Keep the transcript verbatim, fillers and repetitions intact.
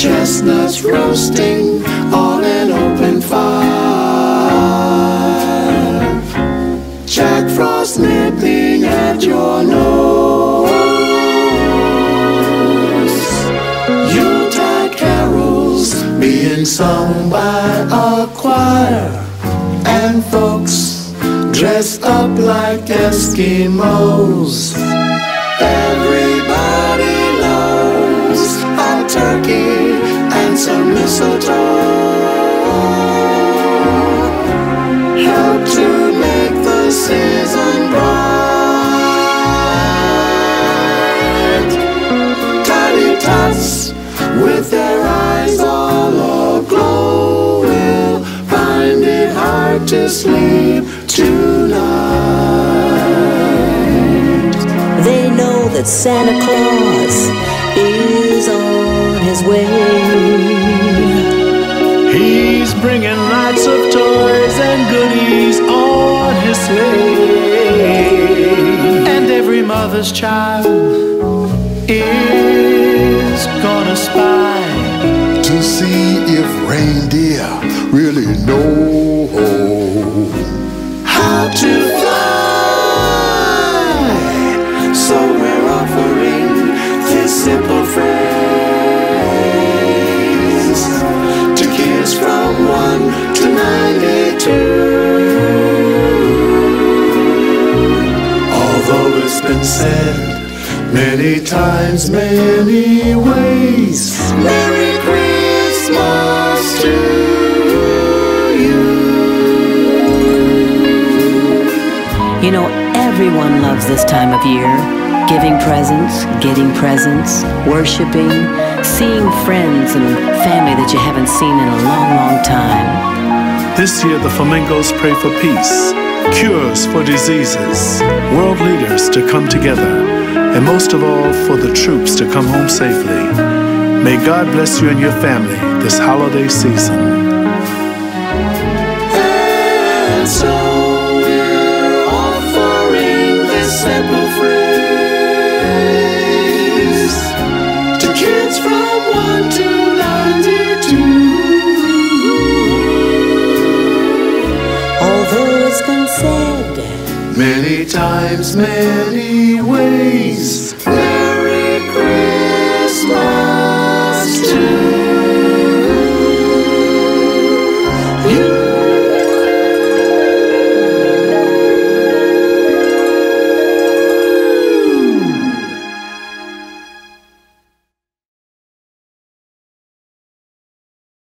chestnuts roasting on an open fire, Jack Frost nipping at your nose, Yuletide carols being sung by a choir, and folks dressed up like Eskimos. Everybody loves a turkey and some mistletoe, help to make the season bright. Tiny tots with their eyes all aglow will find it hard to sleep tonight. They know that Santa Claus is on his way. He's bringing lots of toys and goodies on his sleigh. And every mother's child is gonna spy to see if reindeer really know how to fly. So we're offering this simple phrase to kids from one to ninety-two. Although it's been said many times, many ways, Merry Christmas to you. You know, everyone loves this time of year. Giving presents, getting presents, worshiping, seeing friends and family that you haven't seen in a long, long time. This year, the Flamingos pray for peace, cures for diseases, world leaders to come together, and most of all, for the troops to come home safely. May God bless you and your family this holiday season. And so we're offering this simple phrase to kids from one to ninety-two. Although it's been said many times, many ways, Merry Christmas to you.